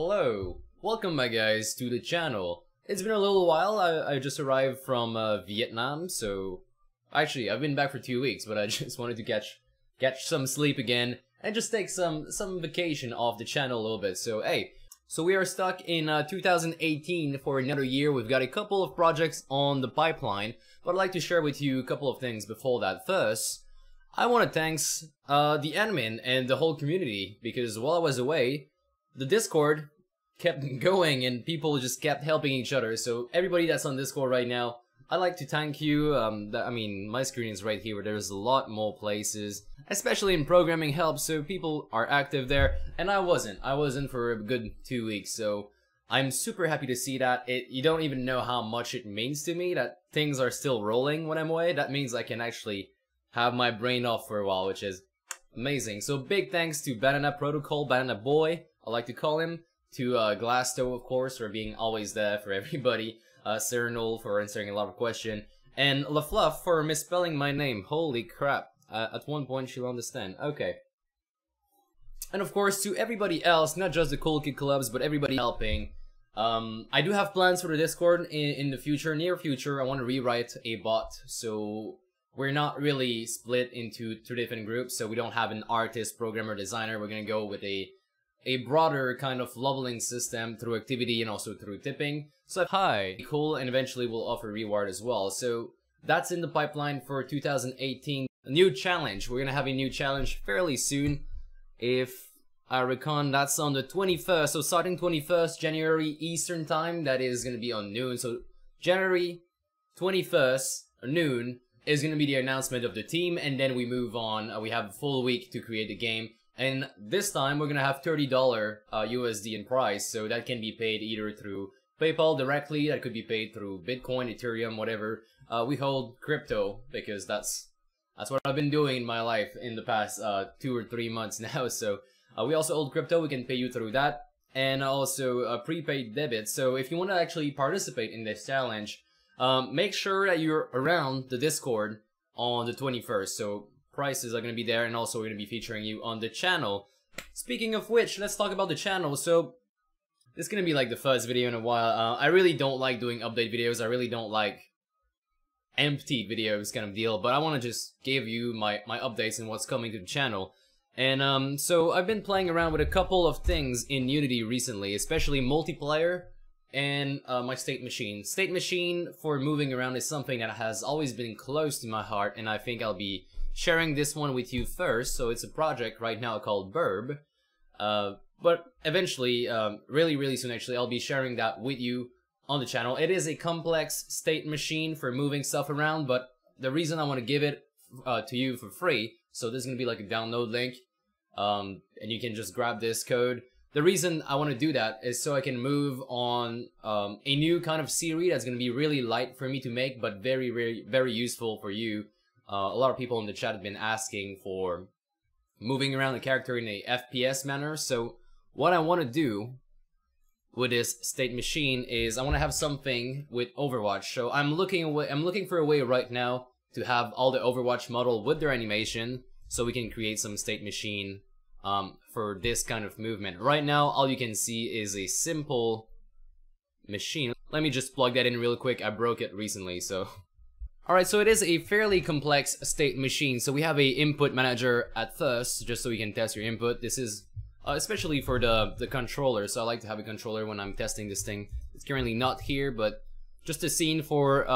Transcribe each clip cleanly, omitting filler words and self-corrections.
Hello, welcome my guys to the channel. It's been a little while. I just arrived from Vietnam, so actually I've been back for 2 weeks, but I just wanted to catch some sleep again and just take some vacation off the channel a little bit. So hey, so we are stuck in 2018 for another year. We've got a couple of projects on the pipeline, but I'd like to share with you a couple of things before that. First, I want to thank the admin and the whole community, because while I was away, the Discord kept going and people just kept helping each other. So everybody that's on Discord right now, I'd like to thank you. I mean, my screen is right here. There's a lot more places, especially in programming help, so people are active there, and I wasn't for a good 2 weeks, so I'm super happy to see that. You don't even know how much it means to me that things are still rolling when I'm away. That means I can actually have my brain off for a while, which is amazing. So big thanks to Banana Protocol, Banana Boy, I like to call him, to Glasto, of course, for being always there for everybody, Cernol for answering a lot of questions, and LaFluff for misspelling my name. Holy crap, at one point she'll understand. Okay. And of course to everybody else, not just the Cool Kid Clubs, but everybody helping. I do have plans for the Discord in the future, near future. I want to rewrite a bot, so we're not really split into two different groups, so we don't have an artist, programmer, designer. We're gonna go with a broader kind of leveling system through activity and also through tipping. So hi, cool, and eventually we'll offer reward as well. So that's in the pipeline for 2018. A new challenge. We're gonna have a new challenge fairly soon. If I reckon, that's on the 21st. So starting 21st January Eastern time, that is gonna be on noon. So January 21st noon is gonna be the announcement of the team, and then we move on. We have a full week to create the game. And this time we're gonna have $30 USD in price, so that can be paid either through PayPal directly, that could be paid through Bitcoin, Ethereum, whatever. We hold crypto because that's what I've been doing in my life in the past 2 or 3 months now. So we also hold crypto, we can pay you through that, and also prepaid debit. So if you want to actually participate in this challenge, make sure that you're around the Discord on the 21st. So prices are going to be there, and also we're going to be featuring you on the channel. Speaking of which, let's talk about the channel. So this is going to be like the first video in a while. I really don't like doing update videos. I really don't like empty videos kind of deal, but I want to just give you my updates and what's coming to the channel. And so I've been playing around with a couple of things in Unity recently, especially multiplayer and my state machine. State machine for moving around is something that has always been close to my heart, and I think I'll be sharing this one with you first. So it's a project right now called Birb, but eventually, really soon actually, I'll be sharing that with you on the channel. It is a complex state machine for moving stuff around, but the reason I want to give it to you for free, so there's gonna be like a download link, and you can just grab this code. The reason I want to do that is so I can move on a new kind of series that's gonna be really light for me to make, but very useful for you. A lot of people in the chat have been asking for moving around the character in a FPS manner. So what I want to do with this state machine is I want to have something with Overwatch. So I'm looking for a way right now to have all the Overwatch model with their animation, so we can create some state machine for this kind of movement. Right now, all you can see is a simple machine. Let me just plug that in real quick. I broke it recently, so. Alright, so it is a fairly complex state machine. So we have a input manager at first, just so you can test your input. This is especially for the controller, so I like to have a controller when I'm testing this thing. It's currently not here, but just a scene for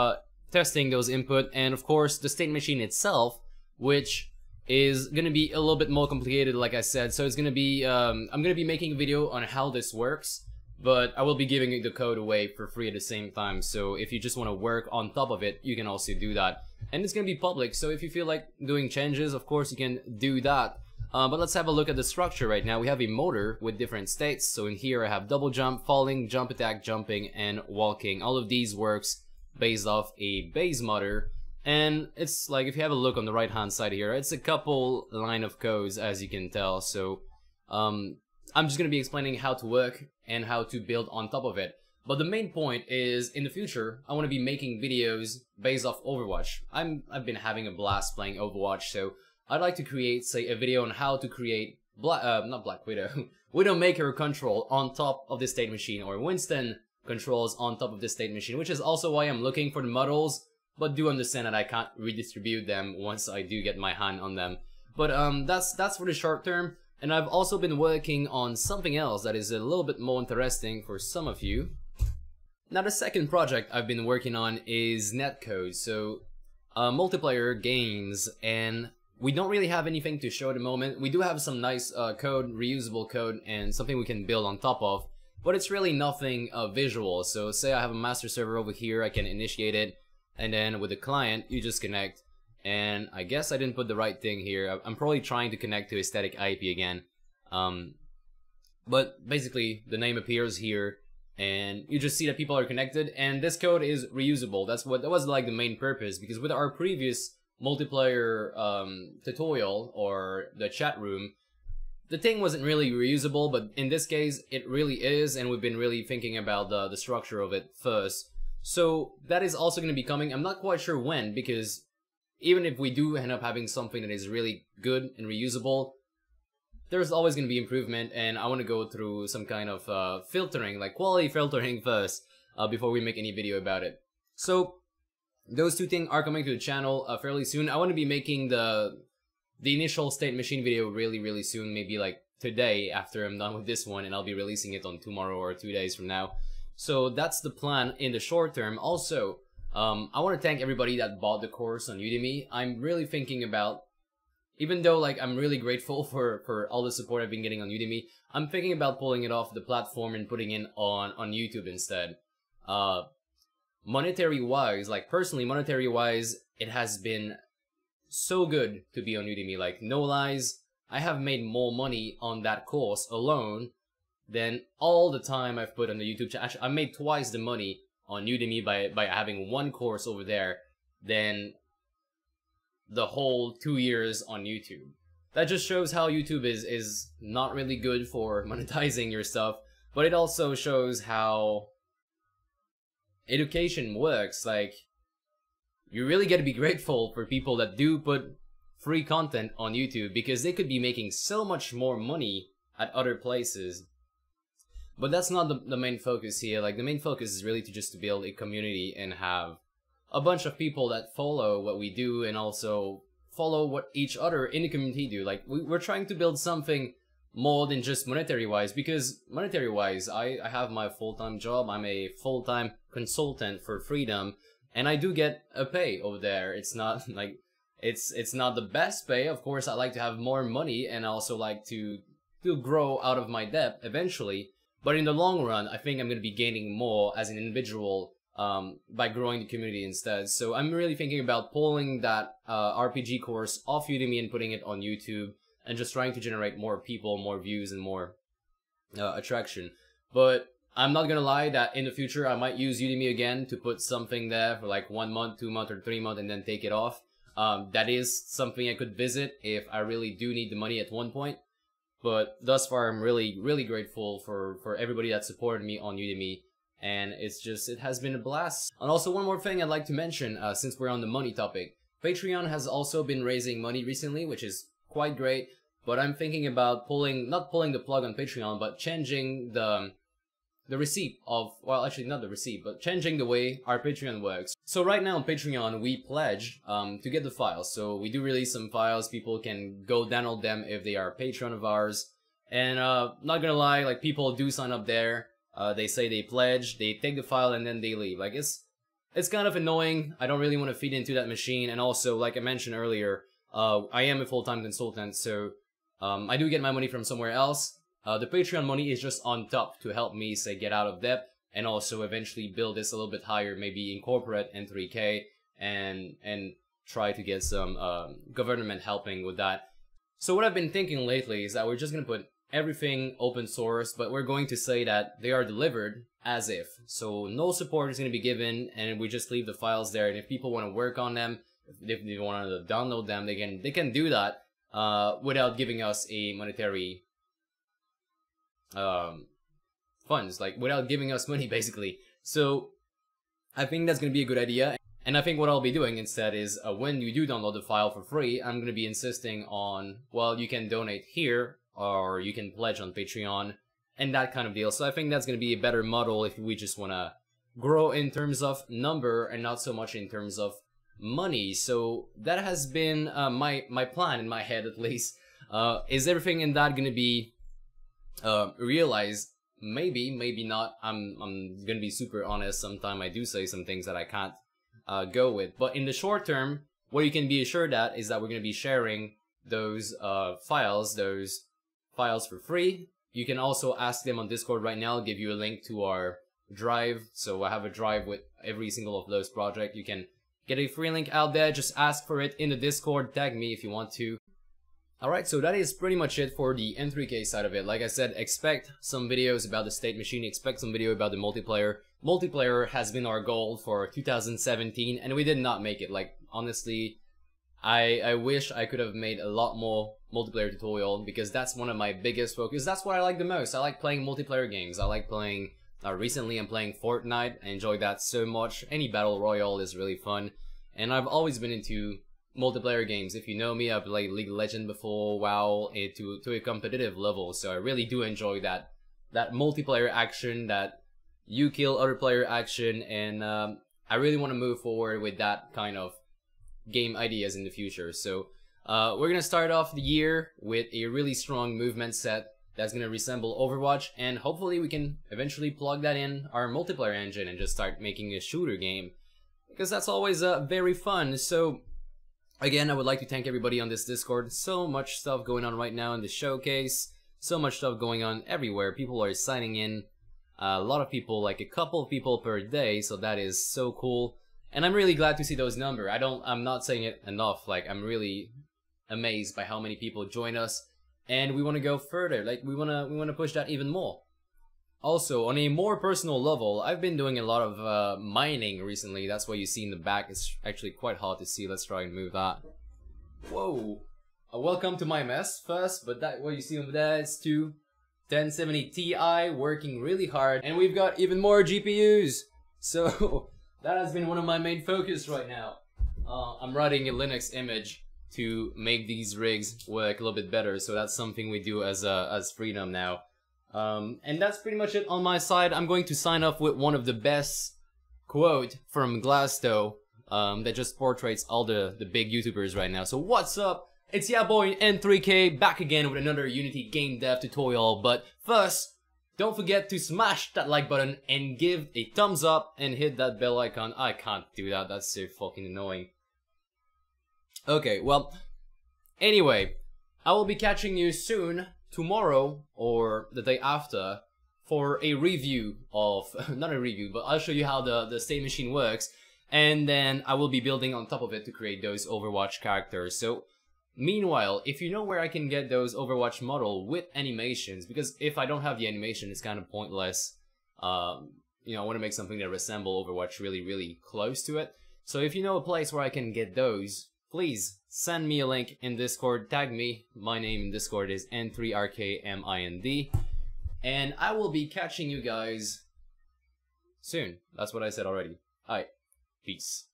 testing those input. And of course, the state machine itself, which is going to be a little bit more complicated, like I said. So it's going to be, I'm going to be making a video on how this works, but I will be giving the code away for free at the same time. So if you just want to work on top of it, you can also do that. And it's going to be public, so if you feel like doing changes, of course you can do that. But let's have a look at the structure right now. We have a motor with different states. So in here I have double jump, falling, jump attack, jumping, and walking. All of these works based off a base motor. And it's like, if you have a look on the right hand side here, it's a couple line of codes, as you can tell. So I'm just going to be explaining how to work and how to build on top of it. But the main point is, in the future, I want to be making videos based off Overwatch. I've been having a blast playing Overwatch, so I'd like to create, say, a video on how to create not Black Widow, Widowmaker control on top of the state machine, or Winston controls on top of the state machine, which is also why I'm looking for the models, but do understand that I can't redistribute them once I do get my hand on them. But that's for the short term, and I've also been working on something else that is a little bit more interesting for some of you. Now, the second project I've been working on is netcode, so multiplayer games, and we don't really have anything to show at the moment. We do have some nice code, reusable code, and something we can build on top of, but it's really nothing visual. So say I have a master server over here, I can initiate it, and then with the client, you just connect. And I guess I didn't put the right thing here. I'm probably trying to connect to a static IP again. But basically, the name appears here, and you just see that people are connected, and this code is reusable. That's what, that was like the main purpose, because with our previous multiplayer tutorial, or the chat room, the thing wasn't really reusable, but in this case it really is, and we've been really thinking about the structure of it first. So that is also going to be coming. I'm not quite sure when, because even if we do end up having something that is really good and reusable, there's always going to be improvement, and I want to go through some kind of filtering, like quality filtering first, before we make any video about it. So those two things are coming to the channel fairly soon. I want to be making the initial state machine video really soon, maybe like today after I'm done with this one, and I'll be releasing it on tomorrow or 2 days from now. So that's the plan in the short term. Also, I want to thank everybody that bought the course on Udemy. I'm really thinking about, even though, like, I'm really grateful for all the support I've been getting on Udemy, I'm thinking about pulling it off the platform and putting it on YouTube instead. Monetary-wise, like, personally, monetary-wise, it has been so good to be on Udemy. Like, no lies, I have made more money on that course alone than all the time I've put on the YouTube channel. Actually, I made twice the money on Udemy by having one course over there than the whole 2 years on YouTube. That just shows how YouTube is not really good for monetizing your stuff, but it also shows how education works. Like, you really got to be grateful for people that do put free content on YouTube, because they could be making so much more money at other places. But that's not the main focus here. Like, the main focus is really to just to build a community and have a bunch of people that follow what we do and also follow what each other in the community do. Like, we're trying to build something more than just monetary-wise, because monetary-wise, I have my full-time job. I'm a full-time consultant for Freedom, and I do get a pay over there. It's not like it's not the best pay. Of course, I like to have more money, and I also like to grow out of my debt eventually. But in the long run, I think I'm going to be gaining more as an individual by growing the community instead. So I'm really thinking about pulling that RPG course off Udemy and putting it on YouTube, and just trying to generate more people, more views, and more attraction. But I'm not gonna lie that in the future I might use Udemy again to put something there for like 1 month, 2 months, or 3 months, and then take it off. That is something I could visit if I really do need the money at one point. But thus far, I'm really grateful for everybody that supported me on Udemy. And it's just, it has been a blast. And also, one more thing I'd like to mention, since we're on the money topic, Patreon has also been raising money recently, which is quite great. But I'm thinking about not pulling the plug on Patreon, but changing the receipt of, well, actually not the receipt, but changing the way our Patreon works. So right now on Patreon, we pledge to get the files. So we do release some files. People can go download them if they are a patron of ours. And not gonna lie, like, people do sign up there. They say they pledge, they take the file, and then they leave. Like, it's kind of annoying. I don't really want to feed into that machine. And also, like I mentioned earlier, I am a full-time consultant, so I do get my money from somewhere else. The Patreon money is just on top to help me, say, get out of debt, and also eventually build this a little bit higher, maybe incorporate N3K and try to get some government helping with that. So what I've been thinking lately is that we're just gonna put everything open source, but we're going to say that they are delivered as if. So no support is going to be given, and we just leave the files there. And if people want to work on them, if they want to download them, they can do that without giving us a monetary funds, like, without giving us money basically. So I think that's going to be a good idea. And I think what I'll be doing instead is, when you do download the file for free, I'm going to be insisting on, well, you can donate here or you can pledge on Patreon and that kind of deal. So I think that's going to be a better model if we just want to grow in terms of number and not so much in terms of money. So that has been my plan in my head, at least. Is everything in that going to be realized? Maybe not. I'm going to be super honest. Sometimes I do say some things that I can't go with. But in the short term, what you can be assured at is that we're going to be sharing those files for free. You can also ask them on Discord right now. I'll give you a link to our drive. So I have a drive with every single of those projects. You can get a free link out there. Just ask for it in the Discord. Tag me if you want to. Alright, so that is pretty much it for the N3K side of it. Like I said, expect some videos about the state machine, expect some video about the multiplayer. Multiplayer has been our goal for 2017 and we did not make it. Like, honestly, I wish I could have made a lot more multiplayer tutorial because that's one of my biggest focus. That's what I like the most. I like playing multiplayer games. I like playing, recently I'm playing Fortnite. I enjoy that so much. Any battle royale is really fun. And I've always been into multiplayer games. If you know me, I've played League of Legends before, WoW, to a competitive level, so I really do enjoy that multiplayer action, that you kill other player action, and I really want to move forward with that kind of game ideas in the future. So we're going to start off the year with a really strong movement set that's going to resemble Overwatch, and hopefully we can eventually plug that in our multiplayer engine and just start making a shooter game, because that's always very fun. So again, I would like to thank everybody on this Discord. So much stuff going on right now in the showcase. So much stuff going on everywhere. People are signing in. A lot of people, like a couple of people per day. So that is so cool. And I'm really glad to see those numbers. I'm not saying it enough. Like, I'm really amazed by how many people join us. And we want to go further. Like, we want to push that even more. Also, on a more personal level, I've been doing a lot of mining recently. That's what you see in the back. It's actually quite hard to see. Let's try and move that. Whoa. Welcome to my mess first, but that what you see over there is 2 1070 Ti working really hard. And we've got even more GPUs. So that has been one of my main focus right now. I'm writing a Linux image to make these rigs work a little bit better. So that's something we do as Freedom now. And that's pretty much it on my side. I'm going to sign off with one of the best quote from Glasto that just portrays all the big YouTubers right now. So what's up? It's your boy N3K back again with another Unity game dev tutorial. But first, don't forget to smash that like button and give a thumbs up and hit that bell icon. I can't do that. That's so fucking annoying. Okay, well, anyway, I will be catching you soon. Tomorrow or the day after for a review of, not a review, but I'll show you how the state machine works, and then I will be building on top of it to create those Overwatch characters. So meanwhile, if you know where I can get those Overwatch model with animations, because if I don't have the animation, it's kind of pointless. You know, I want to make something that resemble Overwatch really close to it. So if you know a place where I can get those, please send me a link in Discord, tag me. My name in Discord is N3RKMIND. And I will be catching you guys soon. That's what I said already. Alright, peace.